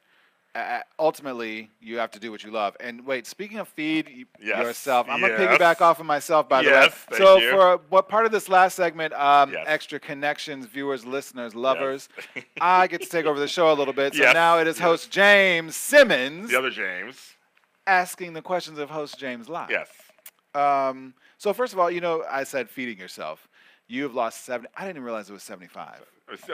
uh, ultimately, you have to do what you love. And wait, speaking of feed yes. yourself, I'm yes. going to piggyback off of myself, by yes, the way. So you. for what part of this last segment, um, yes. Extra Connections, viewers, listeners, lovers, yes. I get to take over the show a little bit. So yes. now it is yes. host James Simmons. The other James. Asking the questions of host James Lott. Yes. Um, so first of all, you know, I said feeding yourself. You have lost seventy. I didn't realize it was seventy-five.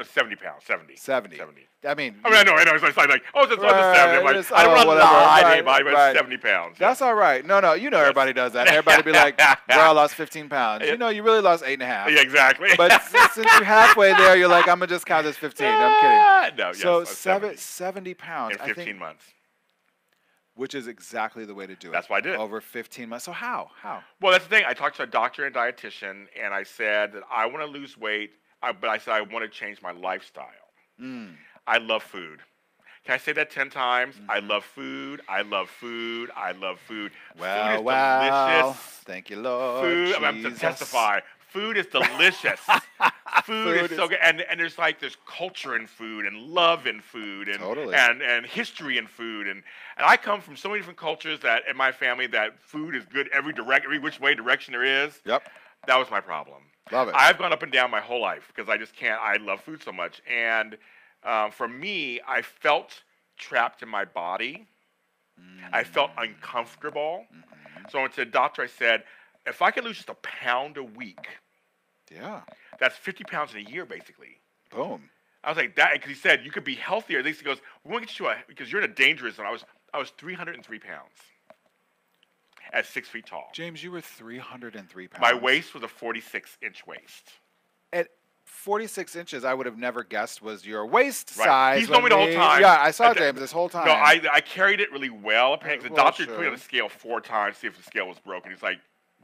seventy pounds, seventy. seventy. seventy. I mean, I mean, I know, I know. It's like, like oh, it's, it's right, seventy. Like, it's, I don't oh, want to lie to anybody, but right. seventy pounds. That's yeah. all right. No, no, you know everybody does that. Everybody be like, well, I lost fifteen pounds. Yeah. You know, you really lost eight and a half. Yeah, exactly. But since you're halfway there, you're like, I'm going to just count as fifteen. I'm kidding. No, yes, so seventy pounds. In fifteen I think, months. Which is exactly the way to do it. That's why I did it. Over fifteen months. So how? How? Well, that's the thing. I talked to a doctor and dietitian, and I said that I want to lose weight, I, but I said I want to change my lifestyle. Mm. I love food. Can I say that ten times? Mm-hmm. I love food. I love food. I love food. Well, food is well. delicious. Thank you, Lord. Food. I'm mean, to testify. Food is delicious. Food, food is so good. And, and there's like this culture in food and love in food and totally. and, and history in food. And, and I come from so many different cultures that in my family that food is good every direct, every which way direction there is. Yep. That was my problem. Love it. I've gone up and down my whole life because I just can't. I love food so much. And um, for me, I felt trapped in my body. Mm-hmm. I felt uncomfortable. Mm-hmm. So I went to the doctor. I said, if I could lose just a pound a week, yeah, that's fifty pounds in a year, basically. Boom. I was like, that, because he said, you could be healthier. At least he goes, we won't get you to a, because you're in a dangerous zone. I was, I was three hundred three pounds at six feet tall. James, you were three hundred three pounds. My waist was a forty-six inch waist. At forty-six inches, I would have never guessed was your waist right. size. He's known me the whole time. Yeah, I saw I, James this whole time. No, I, I carried it really well. Apparently, the well, doctor sure. put me on the scale four times to see if the scale was broken. He's like,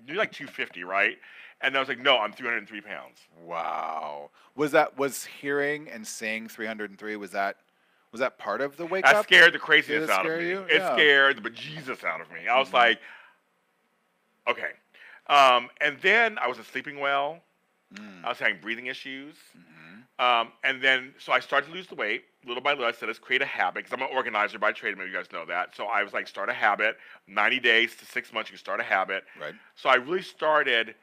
you're like two fifty, right? And I was like, no, I'm three hundred three pounds. Wow. Was that, was hearing and seeing three hundred three, was that, was that part of the wake that up? That scared the craziness out of me. You? It yeah. scared the bejesus out of me. I was mm-hmm. like, okay. Um, and then I wasn't sleeping well. Mm. I was having breathing issues. Mm-hmm. um, and then, so I started to lose the weight. Little by little, I said, let's create a habit. Because I'm an organizer by trade. Maybe you guys know that. So I was like, start a habit. ninety days to six months, you can start a habit. Right. So I really started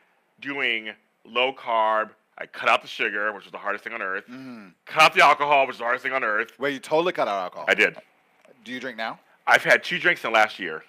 doing low carb. I cut out the sugar, which was the hardest thing on earth. Mm. Cut out the alcohol, which was the hardest thing on earth. Wait, you totally cut out alcohol? I did. Do you drink now? I've had two drinks in the last year.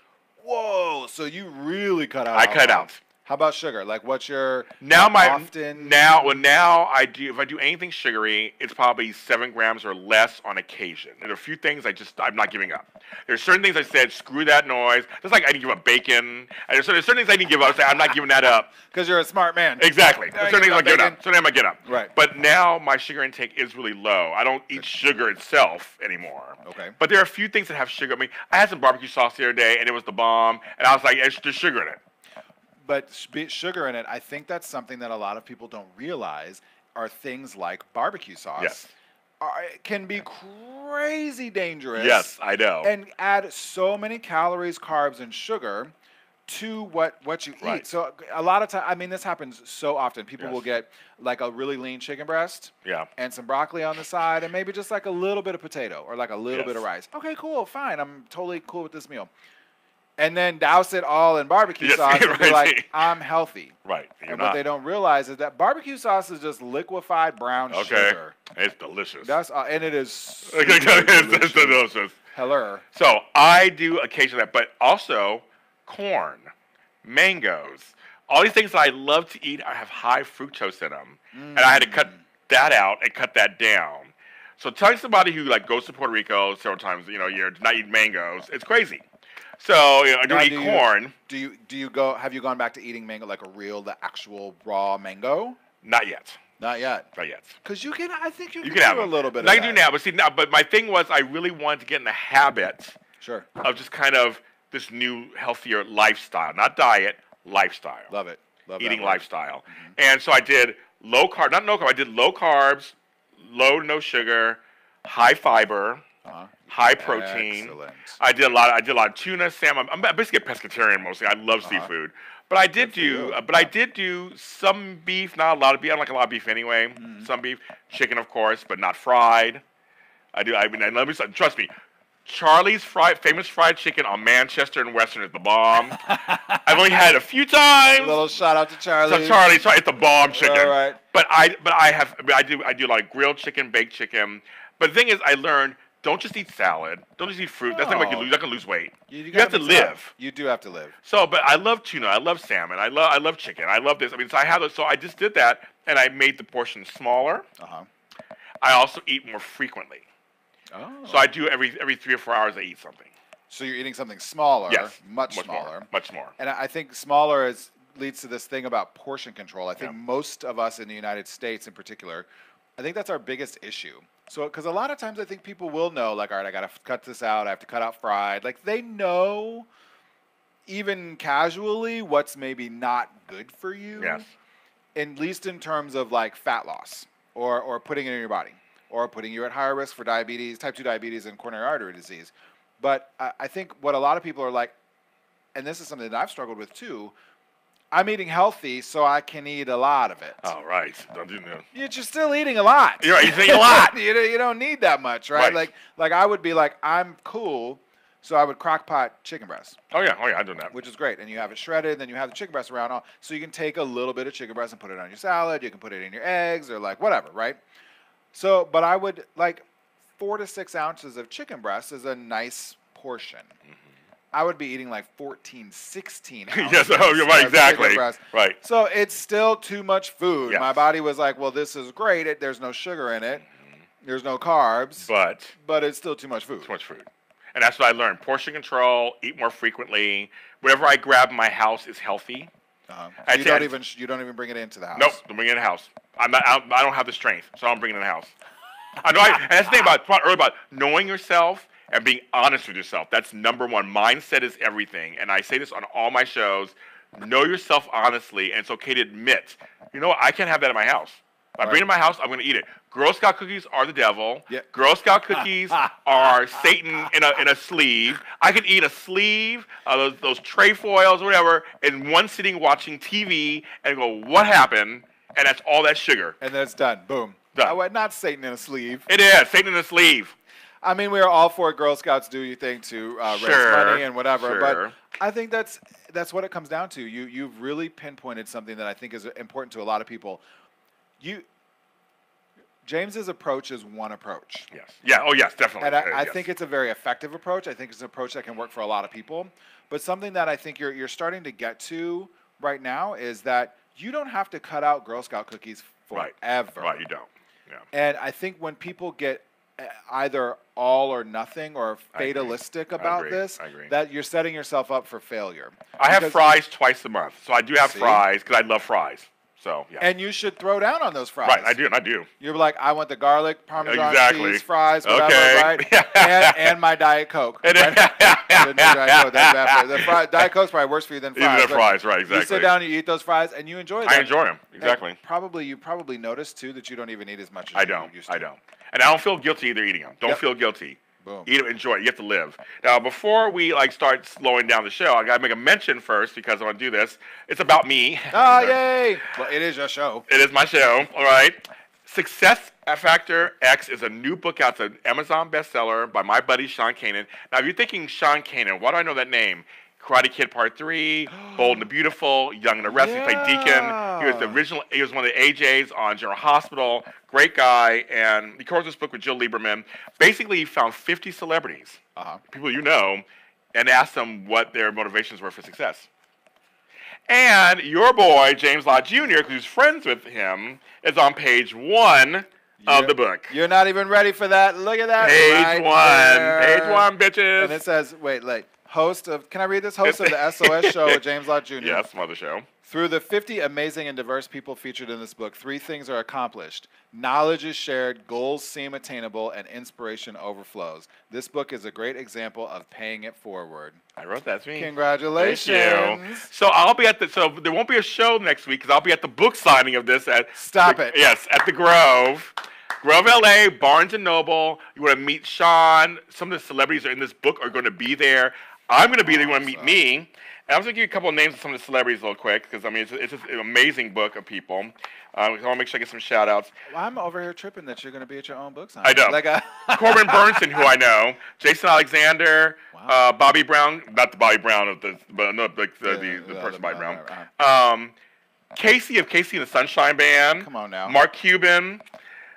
Whoa, so you really cut out I alcohol. cut out. How about sugar? Like, what's your now? My often now, well, now I do. If I do anything sugary, it's probably seven grams or less on occasion. There are a few things I just I'm not giving up. There's certain things I said, screw that noise. Just like I didn't give up bacon. There's certain things I didn't give up. I said, I'm not giving that up. Because you're a smart man. Exactly. There's certain things I give up. So now I get up. Right. But now my sugar intake is really low. I don't eat sugar itself anymore. Okay. But there are a few things that have sugar. I mean, I had some barbecue sauce the other day, and it was the bomb. And I was like, there's sugar in it. But sugar in it, I think that's something that a lot of people don't realize are things like barbecue sauce. Yes. Are, can be crazy dangerous. Yes, I know. And add so many calories, carbs, and sugar to what, what you right. eat. So a lot of times, I mean, this happens so often. People yes. will get like a really lean chicken breast yeah. and some broccoli on the side and maybe just like a little bit of potato or like a little yes. bit of rice. Okay, cool, fine. I'm totally cool with this meal. And then douse it all in barbecue yes, sauce right. and be like, I'm healthy. Right. You're and what not. They don't realize is that barbecue sauce is just liquefied brown okay. sugar. It's delicious. That's uh, and it is it's delicious. delicious. Hello. So I do occasionally that, but also corn, mangoes, all these things that I love to eat, I have high fructose in them. Mm. And I had to cut that out and cut that down. So telling somebody who like goes to Puerto Rico several times, you know, you're not eating mangoes, it's crazy. So you know, I do now, eat do corn. You, do you do you go? Have you gone back to eating mango, like a real, the actual raw mango? Not yet. Not yet. Not yet. Because you can, I think you, you can, can do have a little bit. Of I that. do now, but see now, but my thing was, I really wanted to get in the habit. Sure. Of just kind of this new healthier lifestyle, not diet, lifestyle. Love it. Love eating that lifestyle, mm-hmm. and so I did low carb, not no carb. I did low carbs, low no sugar, high fiber. Uh-huh. High protein. Excellent. I did a lot. I did a lot of tuna, salmon. I'm basically a pescatarian mostly. I love uh-huh. seafood, but I did do. Uh, but I did do some beef. Not a lot of beef. I don't like a lot of beef anyway. Mm-hmm. Some beef, chicken of course, but not fried. I do. I mean, I love me. Trust me, Charlie's fried, famous fried chicken on Manchester and Western is the bomb. I've only had it a few times. A little shout out to Charlie. So Charlie, sorry, it's the bomb chicken. All right. But I, but I have. I do. I do like grilled chicken, baked chicken. But the thing is, I learned. Don't just eat salad. Don't just eat fruit. No. That's not like you lose. You're not gonna lose weight. You, you, you have to live. Up. You do have to live. So, but I love tuna. I love salmon. I love. I love chicken. I love this. I mean, so I have. This, so I just did that, and I made the portion smaller. Uh huh. I also eat more frequently. Oh. So I do every every three or four hours. I eat something. So you're eating something smaller. Yes. Much, much smaller. More, much more. And I think smaller is leads to this thing about portion control. I think yeah. most of us in the United States, in particular, I think that's our biggest issue. So, because a lot of times I think people will know, like, all right, I got to cut this out. I have to cut out fried. Like, they know, even casually, what's maybe not good for you. Yes. At least in terms of, like, fat loss or, or putting it in your body or putting you at higher risk for diabetes, type two diabetes and coronary artery disease. But I, I think what a lot of people are like, and this is something that I've struggled with, too, I'm eating healthy, so I can eat a lot of it. Oh, right. Don't you know? You're just still eating a lot. You're eating a lot. you, don't, you don't need that much, right? right? Like, like I would be like, I'm cool, so I would crock pot chicken breast. Oh, yeah. Oh, yeah. I do that. Which is great. And you have it shredded, then you have the chicken breast around. So you can take a little bit of chicken breast and put it on your salad. You can put it in your eggs or, like, whatever, right? So, but I would, like, four to six ounces of chicken breast is a nice portion. Mm-hmm. I would be eating like fourteen, sixteen ounces. Yes, oh, you're right, exactly. Right. So it's still too much food. Yes. My body was like, well, this is great. It, there's no sugar in it. Mm-hmm. There's no carbs. But. But it's still too much food. Too much food. And that's what I learned. Portion control, eat more frequently. Whatever I grab in my house is healthy. Uh-huh. I you, don't even, you don't even bring it into the house. Nope, don't bring it in the house. I'm not, I don't have the strength, so I don't bring it in the house. I know I, and that's the thing about, earlier about knowing yourself and being honest with yourself. That's number one. Mindset is everything. And I say this on all my shows. Know yourself honestly, and it's okay to admit, you know what, I can't have that in my house. If I bring it in my house, I'm going to eat it. Girl Scout cookies are the devil. Yeah. Girl Scout cookies are Satan in a, in a sleeve. I could eat a sleeve, uh, those, those trefoils, whatever, in one sitting watching T V and go, what happened? And that's all that sugar. And that's done. Boom. Done. Oh, not Satan in a sleeve. It is. Satan in a sleeve. I mean, we are all for Girl Scouts do your thing to uh, sure, raise money and whatever, sure. but I think that's that's what it comes down to. You, you've really pinpointed something that I think is important to a lot of people. You, James's approach is one approach. Yes. Yeah. Oh, yes, definitely. And I, uh, I yes. think it's a very effective approach. I think it's an approach that can work for a lot of people. But something that I think you're, you're starting to get to right now is that you don't have to cut out Girl Scout cookies forever. Right, right you don't. Yeah. And I think when people get either all or nothing or fatalistic about I agree. this, I agree. that you're setting yourself up for failure. I have fries twice a month, so I do have see? fries because I love fries. So, yeah. And you should throw down on those fries. Right, I do, and I do. You're like, I want the garlic, parmesan, exactly. cheese, fries, whatever, okay. right? and, and my Diet Coke. Right? the Diet, Coke, that's bad for you. The fry, Diet Coke's probably worse for you than fries. Even the fries, right, exactly. You sit down, you eat those fries, and you enjoy them. I enjoy them, exactly. And probably, you probably notice, too, that you don't even eat as much as I you don't, used to. I don't. And I don't feel guilty either eating them. Don't yep. feel guilty. Boom. Eat them, enjoy it. You have to live. Now, before we like start slowing down the show, I gotta make a mention first because I want to do this. It's about me. Ah, yay! Well, it is your show. It is my show. All right. Success Factor X is a new book out. It's an Amazon bestseller by my buddy Sean Kanan. Now, if you're thinking Sean Kanan, why do I know that name? Karate Kid Part Three, Bold and the Beautiful, Young and the Restless. Yeah. He played Deacon. He was the original. He was one of the A Js on General Hospital. Great guy, and he co-wrote this book with Jill Lieberman. Basically, he found fifty celebrities, uh-huh. people you know, and asked them what their motivations were for success. And your boy James Lott Junior, who's friends with him, is on page one. Of you're, the book. You're not even ready for that. Look at that. Page right one. There. Page one, bitches. And it says, wait, like, host of, can I read this? Host of the S O S show with James Lott Junior Yes, mother show. Through the fifty amazing and diverse people featured in this book, three things are accomplished. Knowledge is shared, goals seem attainable, and inspiration overflows. This book is a great example of paying it forward. I wrote that. That's me. Congratulations. Thank you. So I'll be at the, so there won't be a show next week because I'll be at the book signing of this at. Stop the, it. Yes, at the Grove. Grove L A, Barnes and Noble. You want to meet Sean. Some of the celebrities that are in this book are going to be there. I'm going to be there. You want to meet me. And I'm going to give you a couple of names of some of the celebrities real quick because, I mean, it's, it's an amazing book of people. Um, I want to make sure I get some shout-outs. Well, I'm over here tripping that you're going to be at your own book signing. I know. Like a Corbin Burnson, who I know. Jason Alexander. Wow. Uh, Bobby Brown. Not the Bobby Brown, of the, but no, the, the, the, the person Bobby Brown. Um, Casey of Casey and the Sunshine Band. Come on now. Mark Cuban.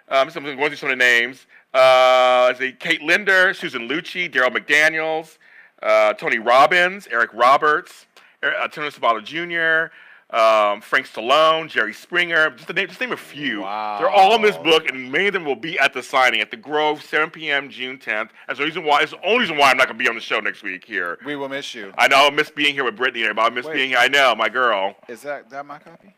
Um, so I'm going through some of the names. Uh, Kate Linder, Susan Lucci, Daryl McDaniels, uh, Tony Robbins, Eric Roberts, uh, Tony Sabato Junior, um, Frank Stallone, Jerry Springer. Just to name, just to name a few. Wow. They're all in this book, and many of them will be at the signing at the Grove, seven P M June tenth. That's the reason why. It's the only reason why I'm not going to be on the show next week here. We will miss you. I know. I'll miss being here with Brittany. I'll miss Wait. being here. I know, my girl. Is that that my copy?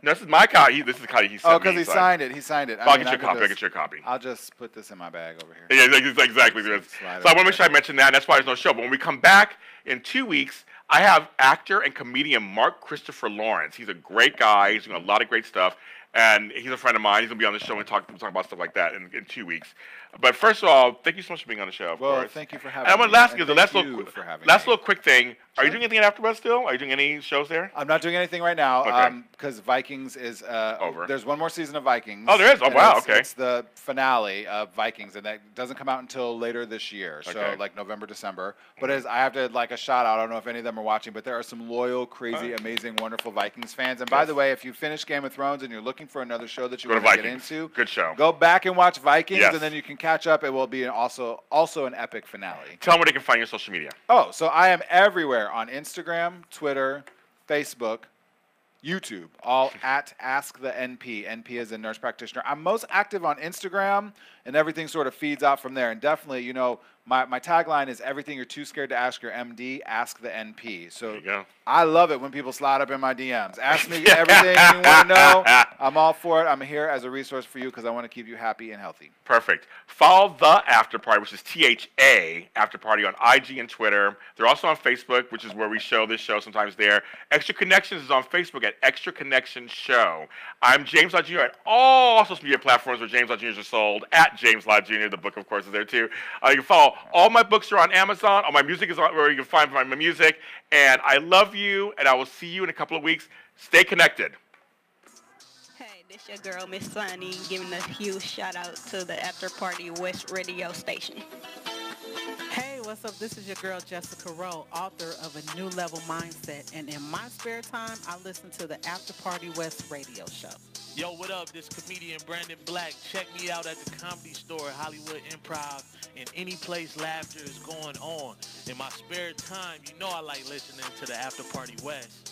No, this is my copy. This is the copy he sent. Oh, because he so signed it. He signed it. I I'll mean, get your copy. I'll get your copy. I'll just put this in my bag over here. Yeah, exactly. So I want to make sure I mention that. And that's why there's no show. But when we come back in two weeks, I have actor and comedian Mark Christopher Lawrence. He's a great guy. He's doing a lot of great stuff. And he's a friend of mine. He's going to be on the show and talk, talk about stuff like that in, in two weeks. But first of all, thank you so much for being on the show. Of well, course. thank you for having and I want to ask you the last, little, last little quick thing. Are you doing anything at AfterBuzz still? Are you doing any shows there? I'm not doing anything right now because okay. um, Vikings is uh, over. There's one more season of Vikings. Oh, there is? Oh, wow. It's, okay. It's the finale of Vikings, and that doesn't come out until later this year, so okay. like November, December. But as I have to like a shout out. I don't know if any of them are watching, but there are some loyal, crazy, right. amazing, wonderful Vikings fans. And yes. by the way, if you finish Game of Thrones and you're looking for another show that you want to get into, good show. Go back and watch Vikings, yes. and then you can catch up. It will be an also also an epic finale. Tell them where they can find your social media. Oh, so I am everywhere on Instagram, Twitter, Facebook, YouTube, all at Ask the N P. N P is a nurse practitioner. I'm most active on Instagram, and everything sort of feeds out from there. And definitely, you know, my, my tagline is everything you're too scared to ask your M D, ask the N P. So there you go. I love it when people slide up in my D Ms. Ask me everything you want to know. I'm all for it. I'm here as a resource for you because I want to keep you happy and healthy. Perfect. Follow The After Party, which is T H A After Party, on I G and Twitter. They're also on Facebook, which is where we show this show sometimes there. Extra Connections is on Facebook at Extra Connections Show. I'm James Lott Junior at all social media platforms where James Lott Juniors are sold, at James Lott Junior The book, of course, is there too. Uh, you can follow all my books are on Amazon. All my music is on, where you can find my music. And I love you, and I will see you in a couple of weeks. Stay connected. Hey, this your girl, Miss Sunny, giving a huge shout-out to the After Party West radio station. Hey, what's up? This is your girl, Jessica Rowe, author of A New Level Mindset. And in my spare time, I listen to the After Party West radio show. Yo, what up? This comedian Brandon Black. Check me out at the Comedy Store, Hollywood Improv, and any place laughter is going on. In my spare time, you know I like listening to the After Party West.